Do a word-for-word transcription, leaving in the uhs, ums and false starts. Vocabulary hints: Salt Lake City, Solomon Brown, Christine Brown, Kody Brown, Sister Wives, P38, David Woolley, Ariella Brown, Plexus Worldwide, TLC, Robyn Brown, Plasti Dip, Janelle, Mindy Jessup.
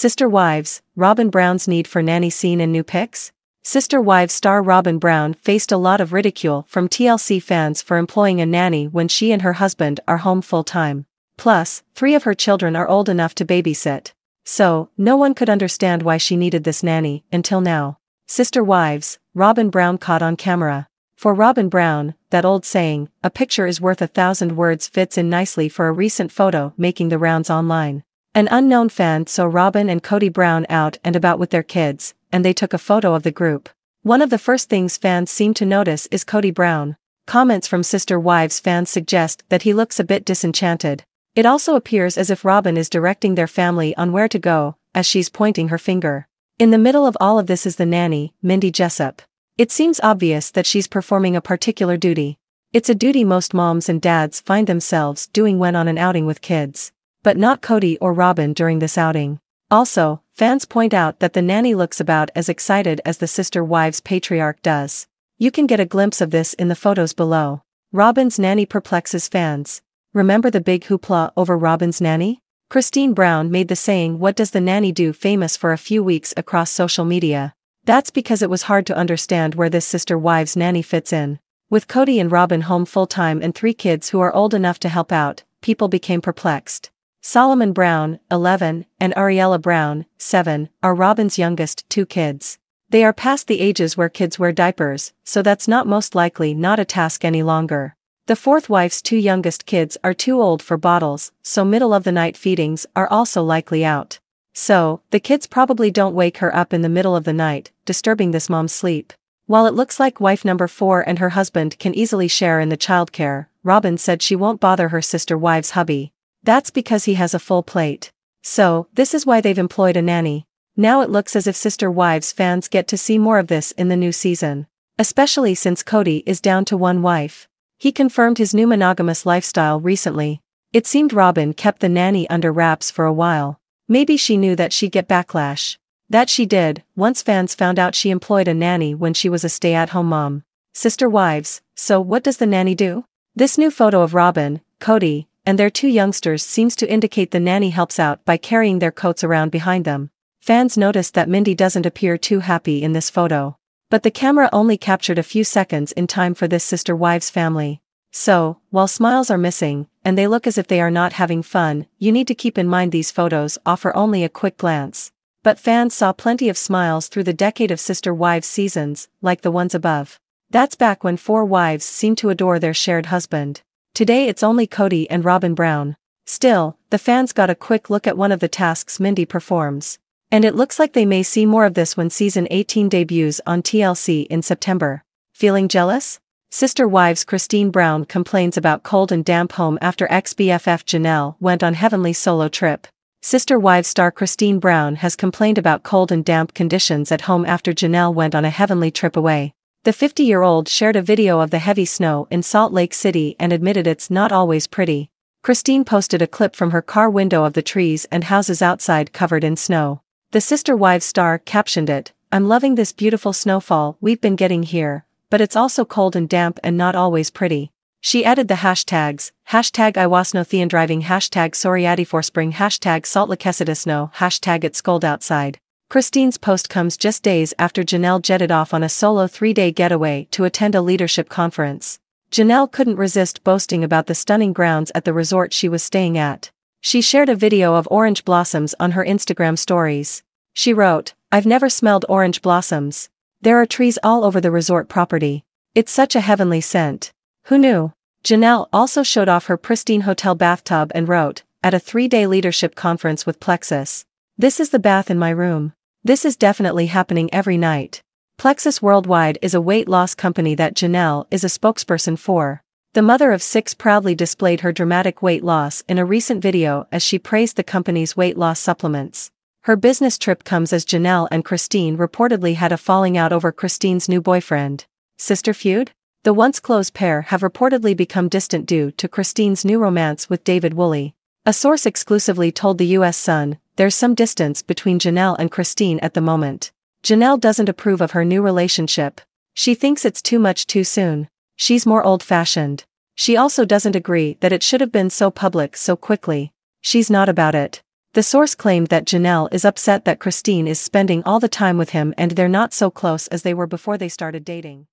Sister Wives, Robyn Brown's need for nanny scene in new pics? Sister Wives star Robyn Brown faced a lot of ridicule from T L C fans for employing a nanny when she and her husband are home full-time. Plus, three of her children are old enough to babysit. So, no one could understand why she needed this nanny, until now. Sister Wives, Robyn Brown caught on camera. For Robyn Brown, that old saying, a picture is worth a thousand words fits in nicely for a recent photo making the rounds online. An unknown fan saw Robyn and Kody Brown out and about with their kids, and they took a photo of the group. One of the first things fans seem to notice is Kody Brown. Comments from Sister Wives fans suggest that he looks a bit disenchanted. It also appears as if Robyn is directing their family on where to go, as she's pointing her finger. In the middle of all of this is the nanny, Mindy Jessup. It seems obvious that she's performing a particular duty. It's a duty most moms and dads find themselves doing when on an outing with kids. But not Kody or Robyn during this outing. Also, fans point out that the nanny looks about as excited as the Sister Wives patriarch does. You can get a glimpse of this in the photos below. Robyn's nanny perplexes fans. Remember the big hoopla over Robyn's nanny? Christine Brown made the saying "What does the nanny do?" famous for a few weeks across social media. That's because it was hard to understand where this Sister Wives nanny fits in. With Kody and Robyn home full-time and three kids who are old enough to help out, people became perplexed. Solomon Brown, eleven, and Ariella Brown, seven, are Robyn's youngest two kids. They are past the ages where kids wear diapers, so that's not most likely not a task any longer. The fourth wife's two youngest kids are too old for bottles, so middle-of-the-night feedings are also likely out. So, the kids probably don't wake her up in the middle of the night, disturbing this mom's sleep. While it looks like wife number four and her husband can easily share in the childcare, Robyn said she won't bother her Sister Wives' hubby. That's because he has a full plate. So, this is why they've employed a nanny. Now it looks as if Sister Wives fans get to see more of this in the new season. Especially since Kody is down to one wife. He confirmed his new monogamous lifestyle recently. It seemed Robyn kept the nanny under wraps for a while. Maybe she knew that she'd get backlash. That she did, once fans found out she employed a nanny when she was a stay-at-home mom. Sister Wives, so what does the nanny do? This new photo of Robyn, Kody, and their two youngsters seems to indicate the nanny helps out by carrying their coats around behind them. Fans noticed that Mindy doesn't appear too happy in this photo. But the camera only captured a few seconds in time for this Sister Wives family. So, while smiles are missing, and they look as if they are not having fun, you need to keep in mind these photos offer only a quick glance. But fans saw plenty of smiles through the decade of Sister Wives seasons, like the ones above. That's back when four wives seemed to adore their shared husband. Today it's only Kody and Robyn Brown. Still, the fans got a quick look at one of the tasks Mindy performs. And it looks like they may see more of this when season eighteen debuts on T L C in September. Feeling jealous? Sister Wives Christine Brown complains about cold and damp home after ex-B F F Janelle went on heavenly solo trip. Sister Wives star Christine Brown has complained about cold and damp conditions at home after Janelle went on a heavenly trip away. The fifty-year-old shared a video of the heavy snow in Salt Lake City and admitted it's not always pretty. Christine posted a clip from her car window of the trees and houses outside covered in snow. The Sister Wives star captioned it, "I'm loving this beautiful snowfall we've been getting here, but it's also cold and damp and not always pretty." She added the hashtags, hashtag iwasnowthiandriving, hashtag sorryaddyforspring, hashtag saltlakesidasnow, hashtag it's cold outside. Christine's post comes just days after Janelle jetted off on a solo three-day getaway to attend a leadership conference. Janelle couldn't resist boasting about the stunning grounds at the resort she was staying at. She shared a video of orange blossoms on her Instagram stories. She wrote, "I've never smelled orange blossoms. There are trees all over the resort property. It's such a heavenly scent. Who knew?" Janelle also showed off her pristine hotel bathtub and wrote, "At a three-day leadership conference with Plexus. This is the bath in my room. This is definitely happening every night." Plexus Worldwide is a weight loss company that Janelle is a spokesperson for. The mother of six proudly displayed her dramatic weight loss in a recent video as she praised the company's weight loss supplements. Her business trip comes as Janelle and Christine reportedly had a falling out over Christine's new boyfriend. Sister feud? The once close pair have reportedly become distant due to Christine's new romance with David Woolley. A source exclusively told the U S Sun, "There's some distance between Janelle and Christine at the moment. Janelle doesn't approve of her new relationship. She thinks it's too much too soon. She's more old-fashioned. She also doesn't agree that it should have been so public so quickly. She's not about it. The source claimed that Janelle is upset that Christine is spending all the time with him and they're not so close as they were before they started dating.